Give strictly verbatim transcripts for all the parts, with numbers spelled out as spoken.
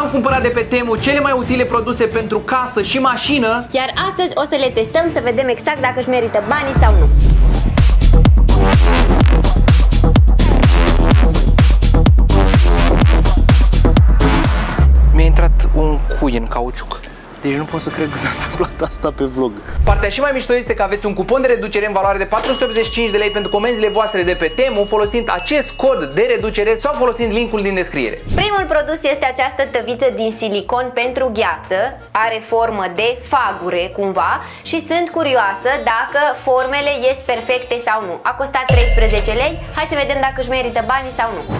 Am cumpărat de pe Temu cele mai utile produse pentru casă și mașină, iar astăzi o să le testăm să vedem exact dacă își merită banii sau nu. Mi-a intrat un cui în cauciuc. Deci nu pot să cred că s-a întâmplat asta pe vlog. Partea și mai mișto este că aveți un cupon de reducere în valoare de patru sute optzeci și cinci de lei pentru comenzile voastre de pe Temu, folosind acest cod de reducere sau folosind linkul din descriere. Primul produs este această tăviță din silicon pentru gheață. Are formă de fagure cumva și sunt curioasă dacă formele ies perfecte sau nu. A costat treisprezece lei. Hai să vedem dacă își merită banii sau nu.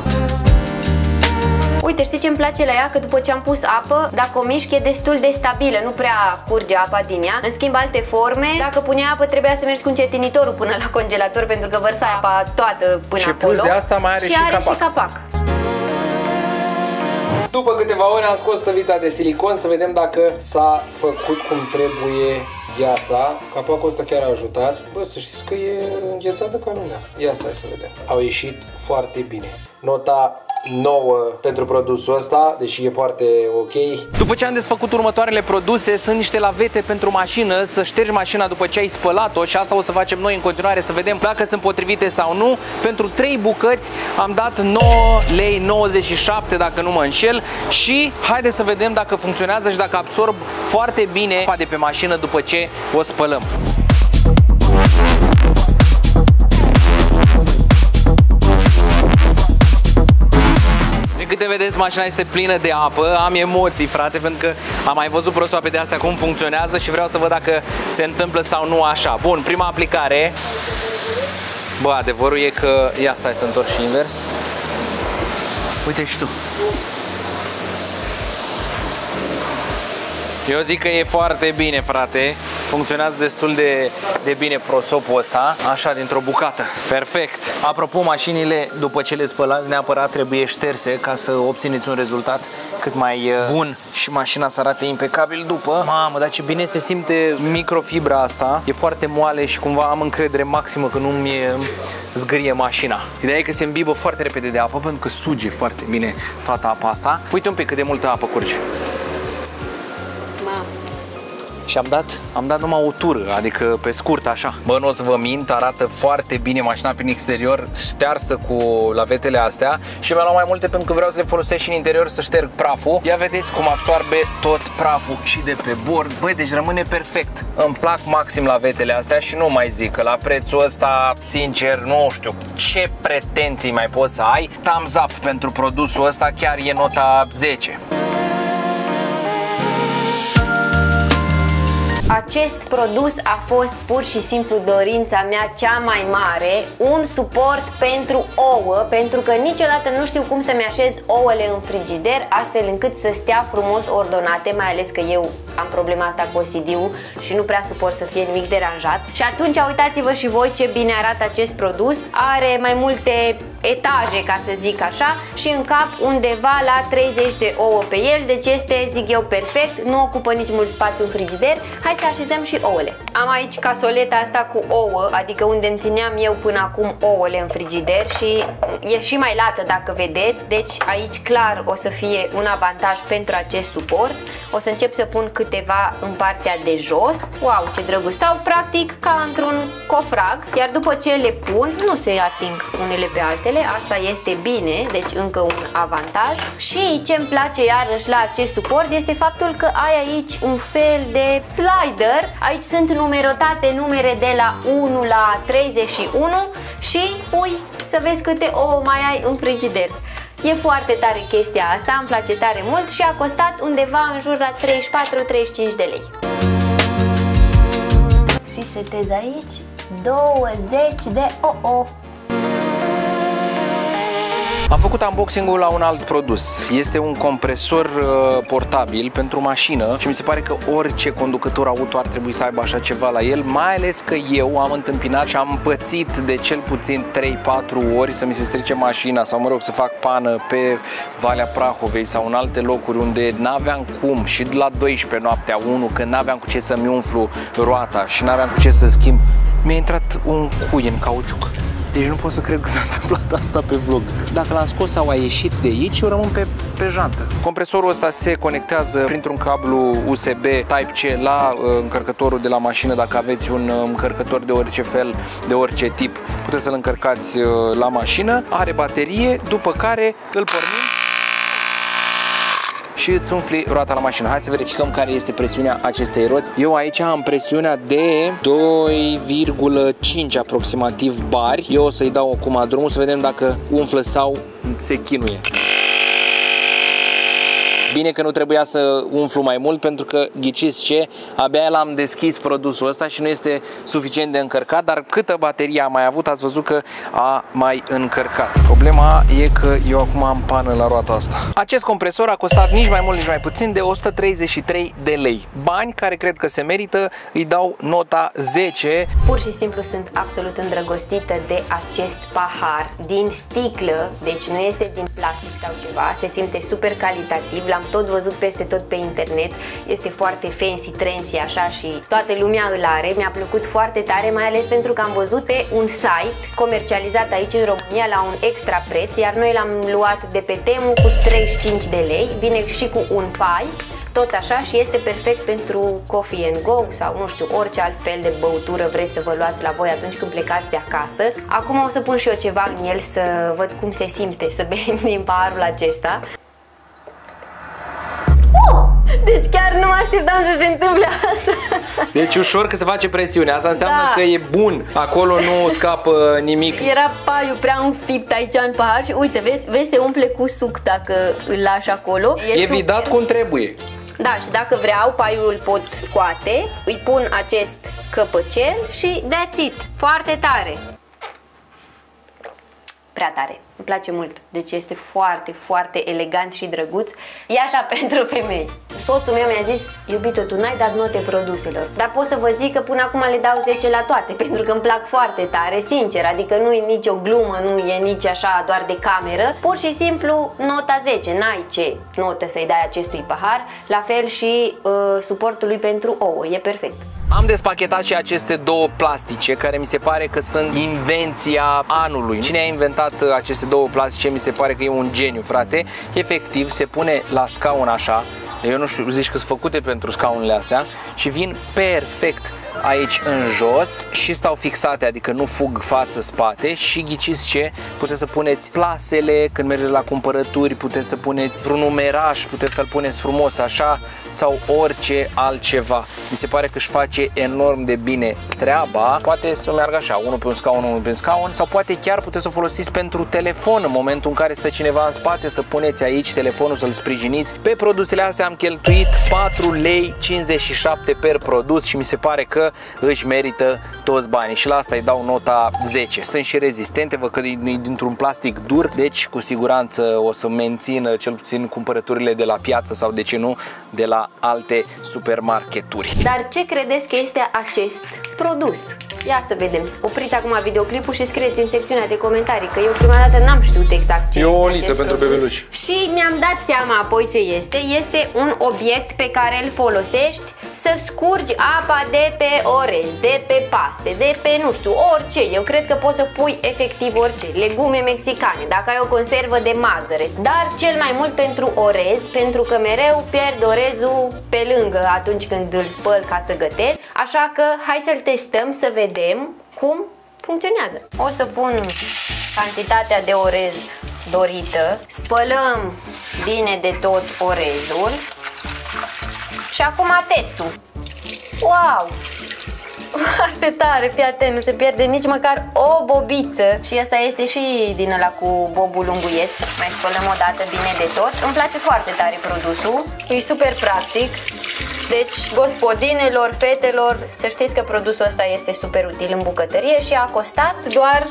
Uite, știi ce îmi place la ea? Că după ce am pus apă, dacă o mișc, e destul de stabilă, nu prea curge apa din ea. În schimb, alte forme, dacă puneai apă, trebuia să mergi cu încetinitorul până la congelator pentru că vărsa apa toată până și acolo. Și plus de asta mai are și, și are capac. Și capac. După câteva ore am scos tăvița de silicon să vedem dacă s-a făcut cum trebuie gheața. Capacul ăsta chiar a ajutat. Bă, să știți că e înghețată ca lumea. Ia stai să vedem. Au ieșit foarte bine. Nota nouă pentru produsul ăsta, deși e foarte ok. După ce am desfăcut următoarele produse, sunt niște lavete pentru mașină, să ștergi mașina după ce ai spălat-o și asta o să facem noi în continuare, să vedem dacă sunt potrivite sau nu. Pentru trei bucăți am dat nouă lei nouăzeci și șapte dacă nu mă înșel și haideți să vedem dacă funcționează și dacă absorb foarte bine apa de pe mașină după ce o spălăm. Câte vedeți, mașina este plină de apă, am emoții, frate, pentru că am mai văzut prosoape de astea cum funcționează și vreau să văd dacă se întâmplă sau nu așa. Bun, prima aplicare. Bă, adevărul e că... Ia, stai să întorc și invers. Uite și tu. Eu zic că e foarte bine, frate. Funcționează destul de, de bine prosopul ăsta, așa, dintr-o bucată. Perfect! Apropo, mașinile, după ce le spălați, neapărat trebuie șterse ca să obțineți un rezultat cât mai bun și mașina să arate impecabil după. Mamă, dar ce bine se simte microfibra asta. E foarte moale și cumva am încredere maximă că nu-mi zgârie mașina. Ideea e că se îmbibă foarte repede de apă pentru că suge foarte bine toată apa asta. Uite un pic cât de multă apă curge. Și am dat, am dat numai o tură, adică pe scurt așa. Bă, nu o să vă mint, arată foarte bine mașina prin exterior, ștearsă cu lavetele astea. Și mi-a luat mai multe pentru că vreau să le folosesc și în interior să șterg praful. Ia vedeți cum absorbe tot praful și de pe bord. Băi, deci rămâne perfect. Îmi plac maxim lavetele astea și nu mai zic că la prețul ăsta, sincer, nu știu ce pretenții mai poți să ai. Thumbs up pentru produsul ăsta, chiar e nota zece. Acest produs a fost pur și simplu dorința mea cea mai mare, un suport pentru ouă, pentru că niciodată nu știu cum să-mi așez ouăle în frigider, astfel încât să stea frumos ordonate, mai ales că eu am problema asta cu O C D-ul și nu prea suport să fie nimic deranjat. Și atunci uitați-vă și voi ce bine arată acest produs, are mai multe etaje, ca să zic așa, și în cap undeva la treizeci de ouă pe el, deci este, zic eu, perfect, nu ocupă nici mult spațiu în frigider. Hai să așezăm și ouăle. Am aici casoleta asta cu ouă, adică unde îmi țineam eu până acum ouăle în frigider și e și mai lată dacă vedeți, deci aici clar o să fie un avantaj pentru acest suport. O să încep să pun câteva în partea de jos. Wow, ce drăguț, stau practic ca într-un cofrag, iar după ce le pun, nu se ating unele pe altele. Asta este bine, deci încă un avantaj. Și ce îmi place iarăși la acest suport este faptul că ai aici un fel de slider. Aici sunt numerotate numere de la unu la treizeci și unu și pui să vezi câte ouă mai ai în frigider. E foarte tare chestia asta, îmi place tare mult și a costat undeva în jur la treizeci și patru treizeci și cinci de lei. Și setez aici douăzeci de ouă. Am făcut unboxing-ul la un alt produs. Este un compresor uh, portabil pentru mașină și mi se pare că orice conducător auto ar trebui să aibă așa ceva la el, mai ales că eu am întâmpinat și am pățit de cel puțin trei patru ori să mi se strice mașina sau, mă rog, să fac pană pe Valea Prahovei sau în alte locuri unde n-aveam cum și de la douăsprezece noaptea unu, că n-aveam cu ce să-mi umflu roata și n-aveam cu ce să schimb. Mi-a intrat un cui în cauciuc. Deci nu pot să cred că s-a întâmplat asta pe vlog. Dacă l-am scos sau a ieșit de aici, eu rămân pe, pe jantă. Compresorul ăsta se conectează printr-un cablu U S B Type-C la uh, încărcătorul de la mașină. Dacă aveți un uh, încărcător de orice fel, de orice tip, puteți să-l încărcați uh, la mașină. Are baterie, după care îl pornim și îți umfli roata la mașină. Hai să verificăm care este presiunea acestei roți. Eu aici am presiunea de doi virgulă cinci aproximativ bari. Eu o să-i dau acum drumul să vedem dacă umflă sau se chinuie. Bine că nu trebuia să umflu mai mult, pentru că, ghiciți ce, abia l-am deschis produsul ăsta și nu este suficient de încărcat, dar câtă baterie a mai avut, ați văzut că a mai încărcat. Problema e că eu acum am pană la roata asta. Acest compresor a costat nici mai mult, nici mai puțin de o sută treizeci și trei de lei. Bani care cred că se merită, îi dau nota zece. Pur și simplu sunt absolut îndrăgostită de acest pahar din sticlă, deci nu este din plastic sau ceva, se simte super calitativ, l-am tot văzut peste tot pe internet, este foarte fancy, trendy așa și toată lumea îl are, mi-a plăcut foarte tare, mai ales pentru că am văzut pe un site comercializat aici în România la un extra preț, iar noi l-am luat de pe Temu cu treizeci și cinci de lei, vine și cu un pai, tot așa, și este perfect pentru coffee and go sau nu știu, orice alt fel de băutură vreți să vă luați la voi atunci când plecați de acasă. Acum o să pun și eu ceva în el să văd cum se simte să bem din paharul acesta. Deci chiar nu mă așteptam să se întâmple asta. Deci ușor că se face presiune. Asta înseamnă da. Că e bun. Acolo nu scapă nimic. Era paiul prea înfipt aici în pahar și uite, vezi, vezi se umple cu suc dacă îl lași acolo. E, e vidat cum trebuie. Da, și dacă vreau, paiul pot scoate, îi pun acest căpăcel și that's it. Foarte tare. Prea tare. Îmi place mult. Deci este foarte, foarte elegant și drăguț. E așa pentru femei. Soțul meu mi-a zis, iubito, tu n-ai dat note produselor, dar pot să vă zic că până acum le dau zece la toate, pentru că îmi plac foarte tare, sincer, adică nu e nicio glumă, nu e nici așa doar de cameră, pur și simplu nota zece, n-ai ce notă să-i dai acestui pahar, la fel și uh, suportul lui pentru ouă, e perfect. Am despachetat și aceste două plastice, care mi se pare că sunt invenția anului. Cine a inventat aceste două plastice mi se pare că e un geniu, frate. Efectiv, se pune la scaun așa, eu nu știu, zici că sunt făcute pentru scaunele astea și vin perfect aici în jos și stau fixate, adică nu fug față-spate și ghiciți ce, puteți să puneți plasele când mergeți la cumpărături, puteți să puneți un numeraj, puteți să-l puneți frumos așa sau orice altceva. Mi se pare că își face enorm de bine treaba, poate să meargă așa, unul pe un scaun, unul pe un scaun sau poate chiar puteți să o folosiți pentru telefon în momentul în care stă cineva în spate, să puneți aici telefonul, să-l sprijiniți. Pe produsele astea am cheltuit patru virgulă cincizeci și șapte lei per produs și mi se pare că își merită toți banii și la asta îi dau nota zece. Sunt și rezistente, văd că e dintr-un plastic dur, deci cu siguranță o să mențină cel puțin cumpărăturile de la piață sau de ce nu de la alte supermarketuri. Dar ce credeți că este acest produs? Ia să vedem. Opriți acum videoclipul și scrieți în secțiunea de comentarii, că eu prima dată n-am știut exact ce este. E o oliță pentru bebeluși. Și mi-am dat seama apoi ce este. Este un obiect pe care îl folosești să scurgi apa de pe orez, de pe paste, de pe nu știu, orice. Eu cred că poți să pui efectiv orice. Legume mexicane, dacă ai o conservă de mazăre. Dar cel mai mult pentru orez, pentru că mereu pierd orezul pe lângă atunci când îl spăl ca să gătesc. Așa că hai să-l testăm, să vedem cum funcționează. O să pun cantitatea de orez dorită. Spălăm bine de tot orezul. Și acum testul. Wow! Foarte tare, fii atent, nu se pierde nici măcar o bobiță. Și asta este și din ăla cu bobul lunguieț. Mai spălăm o dată bine de tot. Îmi place foarte tare produsul. E super practic. Deci, gospodinelor, fetelor, să știți că produsul ăsta este super util în bucătărie și a costat doar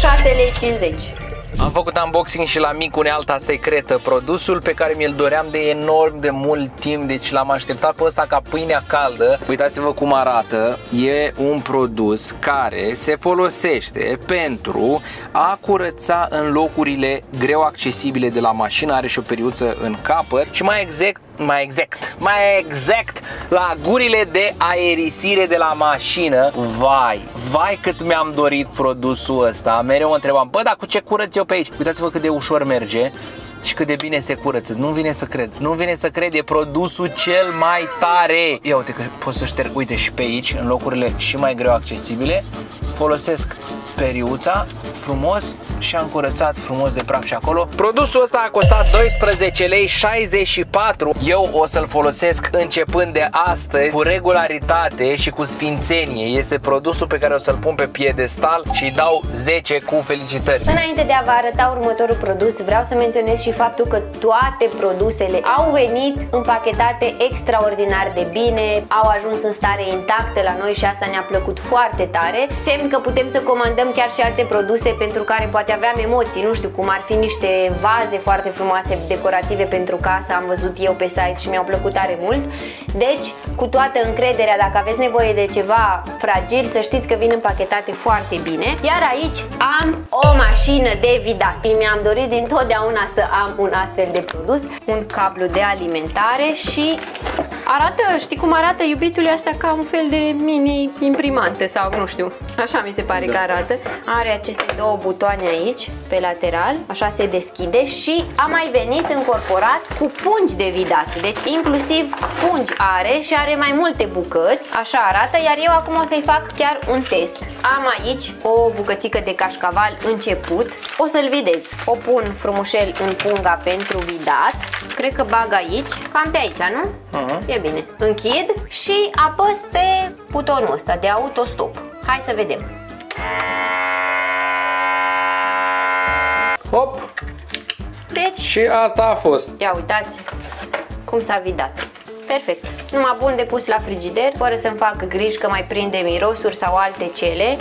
șase virgulă cincizeci lei. Am făcut unboxing și la mic unealta secretă, produsul pe care mi-l doream de enorm de mult timp, deci l-am așteptat pe ăsta ca pâinea caldă. Uitați-vă cum arată, e un produs care se folosește pentru a curăța în locurile greu accesibile de la mașină, are și o periuță în capăt și mai exact mai exact, mai exact la gurile de aerisire de la mașină. Vai, vai cât mi-am dorit produsul ăsta. Mereu mă întrebam, bă, dar cu ce curăț eu pe aici? Uitați-vă cât de ușor merge și cât de bine se curăță. Nu vine să cred, nu vine să cred, e produsul cel mai tare. Ia uite că pot să șterg, uite, și pe aici, în locurile și mai greu accesibile. Folosesc periuța frumos și am curățat frumos de praf și acolo. Produsul ăsta a costat doisprezece lei șaizeci și patru. Eu o să-l folosesc începând de astăzi cu regularitate și cu sfințenie. Este produsul pe care o să-l pun pe piedestal și îi dau zece cu felicitări. Înainte de a vă arăta următorul produs, vreau să menționez și faptul că toate produsele au venit împachetate extraordinar de bine, au ajuns în stare intactă la noi și asta ne-a plăcut foarte tare. Semn că putem să comandăm chiar și alte produse pentru care poate aveam emoții, nu știu, cum ar fi niște vaze foarte frumoase, decorative pentru casă, am văzut eu pe site și mi-au plăcut tare mult. Deci, cu toată încrederea, dacă aveți nevoie de ceva fragil, să știți că vin împachetate foarte bine. Iar aici am o mașină de vidat. Mi-am dorit dintotdeauna să am un astfel de produs, un cablu de alimentare și arată, știi cum arată, iubitule, asta ca un fel de mini imprimantă sau nu știu, așa mi se pare că arată. Are aceste două butoane aici, pe lateral, așa se deschide și a mai venit încorporat cu pungi de vidat, deci inclusiv pungi are și are mai multe bucăți, așa arată, iar eu acum o să-i fac chiar un test. Am aici o bucățică de cașcaval început, o să-l videz, o pun frumușel în punga pentru vidat, cred că bag aici, cam pe aici, nu? Uh-huh. E bine. Închid și apăs pe butonul ăsta de autostop. Hai să vedem. Hop! Deci... și asta a fost. Ia uitați cum s-a vidat. Perfect. Numai bun de pus la frigider, fără să-mi fac griji că mai prinde mirosuri sau alte cele.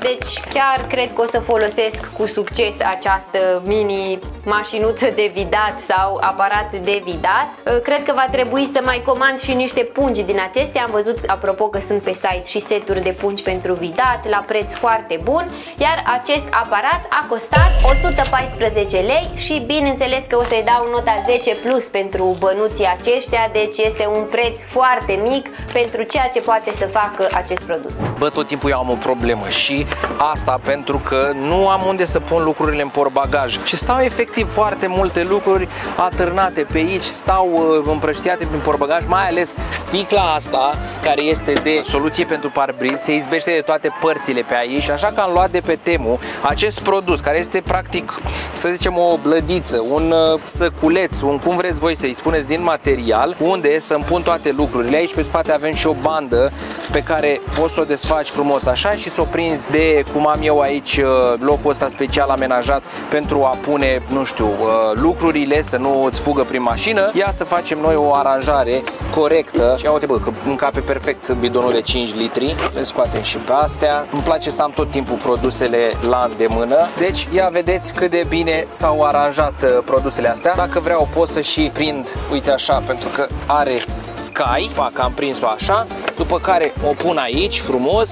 Deci chiar cred că o să folosesc cu succes această mini mașinuță de vidat sau aparat de vidat. Cred că va trebui să mai comand și niște pungi din acestea. Am văzut, apropo, că sunt pe site și seturi de pungi pentru vidat la preț foarte bun. Iar acest aparat a costat o sută paisprezece lei și bineînțeles că o să-i dau nota zece plus pentru bănuții aceștia. Deci este un preț foarte mic pentru ceea ce poate să facă acest produs. Bă, tot timpul eu am o problemă și asta pentru că nu am unde să pun lucrurile în portbagaj și stau efectiv foarte multe lucruri atârnate pe aici, stau împrăștiate prin portbagaj, mai ales sticla asta care este de soluție pentru parbriz, se izbește de toate părțile pe aici, așa că am luat de pe Temu acest produs care este practic, să zicem, o blădiță, un săculeț, un cum vreți voi să-i spuneți, din material unde să-mi pun toate lucrurile. Aici pe spate avem și o bandă pe care poți să o desfaci frumos așa și să o prinzi de, cum am eu aici, locul ăsta special amenajat pentru a pune, nu știu, lucrurile, să nu îți fugă prin mașină. Ia să facem noi o aranjare corectă. Ia uite, bă, că încape perfect bidonul de cinci litri. Le scoatem și pe astea. Îmi place să am tot timpul produsele la îndemână. Deci, ia vedeți cât de bine s-au aranjat produsele astea. Dacă vreau pot să și prind, uite așa, pentru că are sky. Pac, am prins-o așa. După care o pun aici frumos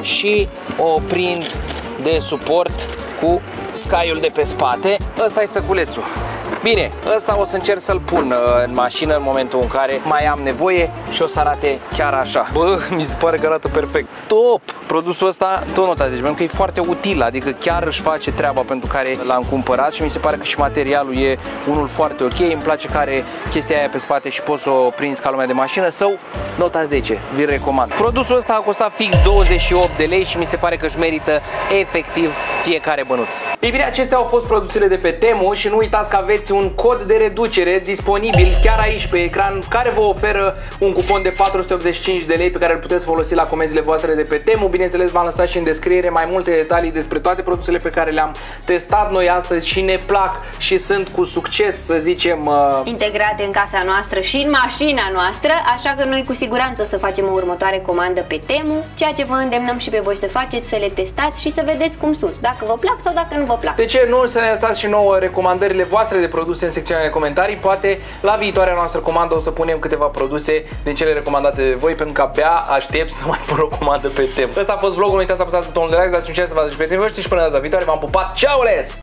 și o prind de suport cu scaiul de pe spate. Ăsta e săculețul. Bine, ăsta o să încerc să-l pun în mașină în momentul în care mai am nevoie și o să arate chiar așa. Bă, mi se pare că arată perfect. Top! Produsul ăsta, tot nota zece, pentru că e foarte util, adică chiar își face treaba pentru care l-am cumpărat și mi se pare că și materialul e unul foarte ok. Îmi place că are chestia aia pe spate și poți să o prinzi ca lumea de mașină. Sau nota zece, vi-l recomand. Produsul ăsta a costat fix douăzeci și opt de lei și mi se pare că își merită efectiv fiecare bănuț. Ei bine, acestea au fost produsele de pe Temu și nu uitați că aveți un cod de reducere disponibil chiar aici pe ecran care vă oferă un cupon de patru sute optzeci și cinci de lei pe care îl puteți folosi la comenzile voastre de pe Temu. Bineînțeles, v-am lăsat și în descriere mai multe detalii despre toate produsele pe care le-am testat noi astăzi și ne plac și sunt cu succes, să zicem, integrate în casa noastră și în mașina noastră, așa că noi cu siguranță o să facem o următoare comandă pe Temu, ceea ce vă îndemnăm și pe voi să faceți, să le testați și să vedeți cum sunt, dacă vă plac sau dacă nu vă plac. De ce nu să ne lăsați și nouă recomandările voastre de produse în secțiunea de comentarii, poate la viitoarea noastră comandă o să punem câteva produse din cele recomandate de voi, pentru că abia aștept să mai pun o comandă pe Temu. Ăsta a fost vlogul, nu uitați să apăsați butonul de like, dați un share, să vă ajutați pe prietenii voștri și până data viitoare, v-am pupat, ceaules!